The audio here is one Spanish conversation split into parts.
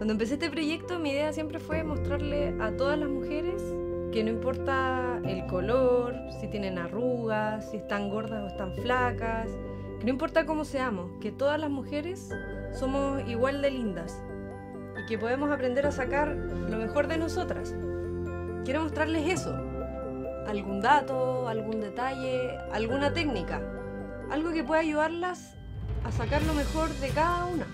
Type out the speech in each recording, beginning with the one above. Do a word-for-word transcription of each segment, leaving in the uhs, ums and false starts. Cuando empecé este proyecto, mi idea siempre fue mostrarle a todas las mujeres que no importa el color, si tienen arrugas, si están gordas o están flacas, que no importa cómo seamos, que todas las mujeres somos igual de lindas y que podemos aprender a sacar lo mejor de nosotras. Quiero mostrarles eso, algún dato, algún detalle, alguna técnica, algo que pueda ayudarlas a sacar lo mejor de cada una.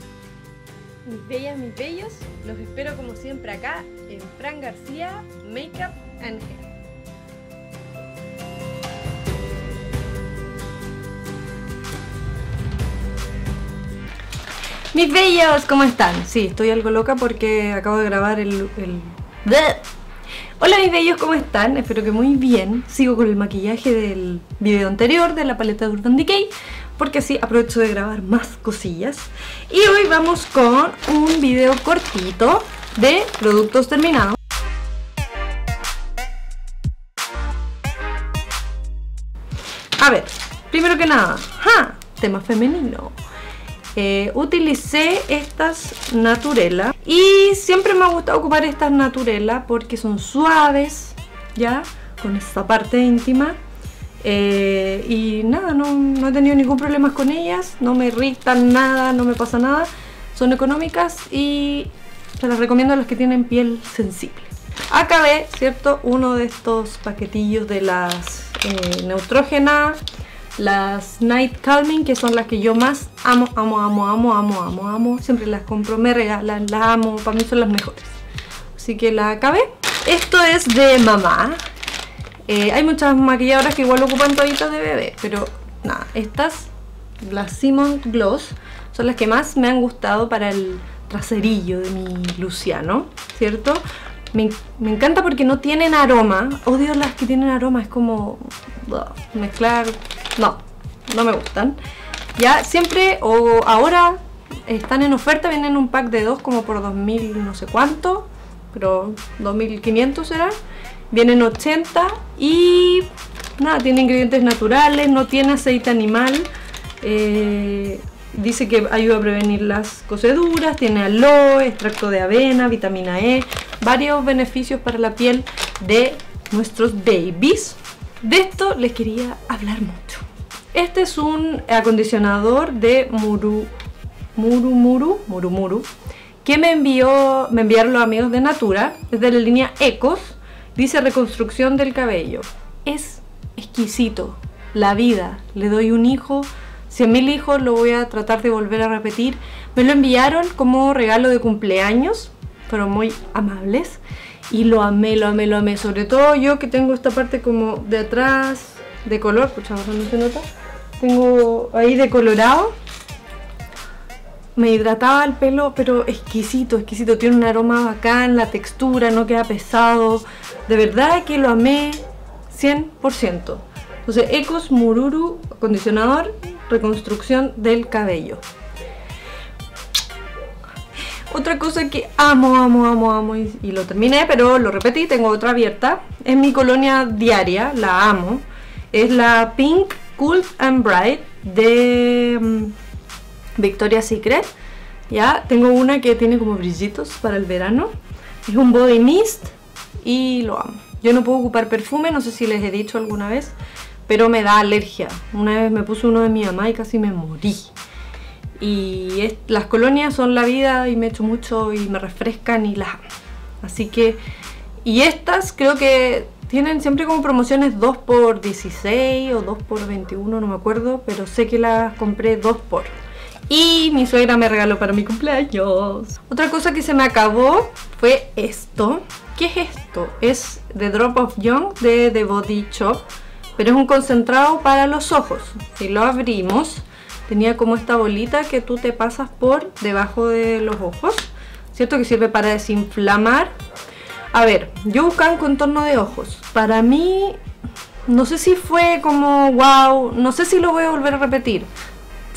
Mis bellas, mis bellos, los espero como siempre acá en Fran García Makeup and Hair. Mis bellos, ¿cómo están? Sí, estoy algo loca porque acabo de grabar el... el... Hola mis bellos, ¿cómo están? Espero que muy bien. Sigo con el maquillaje del video anterior de la paleta de Urban Decay, porque así aprovecho de grabar más cosillas. Y hoy vamos con un video cortito de productos terminados. A ver, primero que nada, ¡ja! Tema femenino. Eh, utilicé estas Naturella y siempre me ha gustado ocupar estas Naturella porque son suaves, ya, con esta parte íntima. Eh, y nada, no, no he tenido ningún problema con ellas, no me irritan nada, no me pasa nada, son económicas y se las recomiendo a los que tienen piel sensible. Acabé, ¿cierto?, uno de estos paquetillos de las eh, Neutrogena, las Night Calming, que son las que yo más amo, amo, amo, amo, amo, amo, amo, siempre las compro, me regalan, las amo, para mí son las mejores. Así que la acabé. Esto es de mamá. Eh, hay muchas maquilladoras que igual ocupan toallitas de bebé, pero nada, estas, las Simon Gloss, son las que más me han gustado para el traserillo de mi Luciano, ¿cierto? Me, me encanta porque no tienen aroma, odio las que tienen aroma, es como uh, mezclar, no, no me gustan. Ya siempre, o ahora están en oferta, vienen un pack de dos como por dos mil no sé cuánto, pero dos mil quinientos será. Vienen ochenta y nada, tiene ingredientes naturales, no tiene aceite animal. Eh, dice que ayuda a prevenir las coceduras, tiene aloe, extracto de avena, vitamina E, varios beneficios para la piel de nuestros babies. De esto les quería hablar mucho. Este es un acondicionador de Mururú, Mururú, Mururú, que me envió, me enviaron los amigos de Natura, desde la línea Ecos. Dice reconstrucción del cabello. Es exquisito. La vida. Le doy un hijo. Si a mil hijos lo voy a tratar de volver a repetir. Me lo enviaron como regalo de cumpleaños. Fueron muy amables. Y lo amé, lo amé, lo amé. Sobre todo yo que tengo esta parte como de atrás de color. Escuchamos, no se nota. Tengo ahí de colorado. Me hidrataba el pelo, pero exquisito, exquisito. Tiene un aroma bacán, la textura, no queda pesado. De verdad que lo amé cien por ciento. Entonces, Ecos Mururú, acondicionador, reconstrucción del cabello. Otra cosa que amo, amo, amo, amo, y, y lo terminé, pero lo repetí, tengo otra abierta. Es mi colonia diaria, la amo. Es la Pink Cool and Bright de... Um, Victoria Secret. Ya tengo una que tiene como brillitos para el verano. Es un body mist y lo amo. Yo no puedo ocupar perfume, no sé si les he dicho alguna vez, pero me da alergia. Una vez me puse uno de mi mamá y casi me morí. Y es, las colonias son la vida y me echo mucho y me refrescan y las amo. Así que, y estas creo que tienen siempre como promociones dos por dieciséis o dos por veintiuno, no me acuerdo, pero sé que las compré dos por. Y mi suegra me regaló para mi cumpleaños. Otra cosa que se me acabó fue esto. ¿Qué es esto? Es The Drop of Young de The Body Shop, pero es un concentrado para los ojos. Si lo abrimos, tenía como esta bolita que tú te pasas por debajo de los ojos, ¿cierto? Que sirve para desinflamar. A ver, yo buscaba un contorno de ojos. Para mí, no sé si fue como wow, no sé si lo voy a volver a repetir.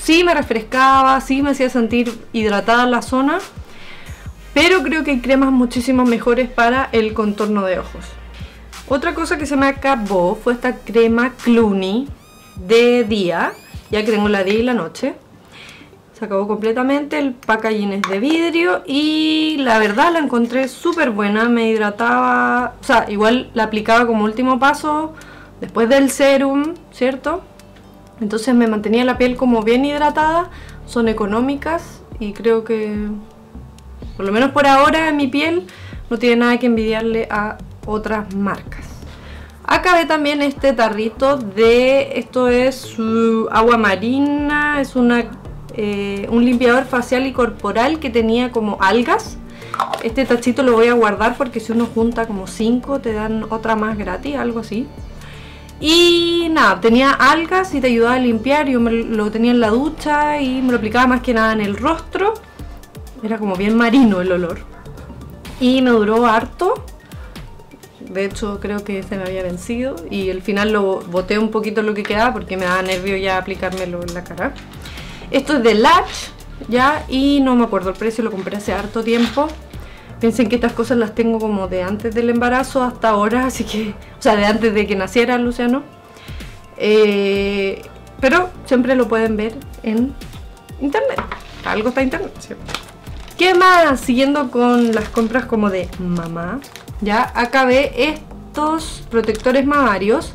Sí me refrescaba, sí me hacía sentir hidratada la zona, pero creo que hay cremas muchísimo mejores para el contorno de ojos. Otra cosa que se me acabó fue esta crema Cluny de día, ya que tengo la día y la noche. Se acabó completamente, el packaging es de vidrio y la verdad la encontré súper buena, me hidrataba, o sea, igual la aplicaba como último paso después del serum, ¿cierto? Entonces me mantenía la piel como bien hidratada, son económicas y creo que, por lo menos por ahora, mi piel no tiene nada que envidiarle a otras marcas. Acabé también este tarrito de, esto es uh, agua marina, es una... Eh, un limpiador facial y corporal que tenía como algas. Este tachito lo voy a guardar porque si uno junta como cinco te dan otra más gratis, algo así. Y nada, tenía algas y te ayudaba a limpiar. Yo me lo tenía en la ducha y me lo aplicaba más que nada en el rostro. Era como bien marino el olor y me duró harto. De hecho creo que se me había vencido y al final lo boté un poquito lo que quedaba porque me daba nervio ya aplicármelo en la cara. Esto es de Lush, ya, y no me acuerdo el precio, lo compré hace harto tiempo. Piensen que estas cosas las tengo como de antes del embarazo hasta ahora, así que, o sea, de antes de que naciera Luciano. Eh, pero siempre lo pueden ver en internet, algo está en internet, ¿cierto? ¿Qué más? Siguiendo con las compras como de mamá, ya, acabé estos protectores mamarios,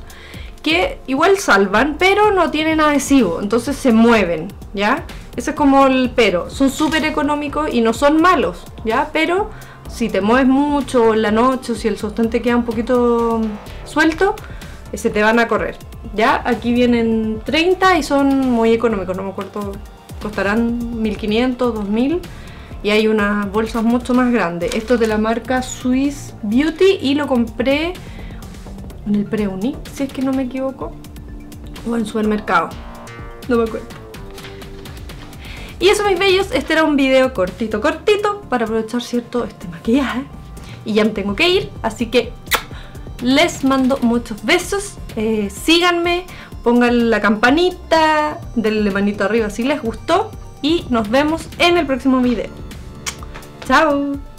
que igual salvan, pero no tienen adhesivo, entonces se mueven, ¿ya? Ese es como el pero. Son súper económicos y no son malos, ¿ya? Pero si te mueves mucho en la noche o si el sostén te queda un poquito suelto, se te van a correr, ¿ya? Aquí vienen treinta y son muy económicos, no me acuerdo, costarán mil quinientos, dos mil y hay unas bolsas mucho más grandes. Esto es de la marca Swiss Beauty y lo compré en el Preunic, si es que no me equivoco, o en supermercado, no me acuerdo. Y eso, mis bellos, este era un video cortito, cortito, para aprovechar, cierto, este maquillaje. Y ya me tengo que ir, así que les mando muchos besos, eh, síganme, pongan la campanita, denle manito arriba si les gustó, y nos vemos en el próximo video. ¡Chao!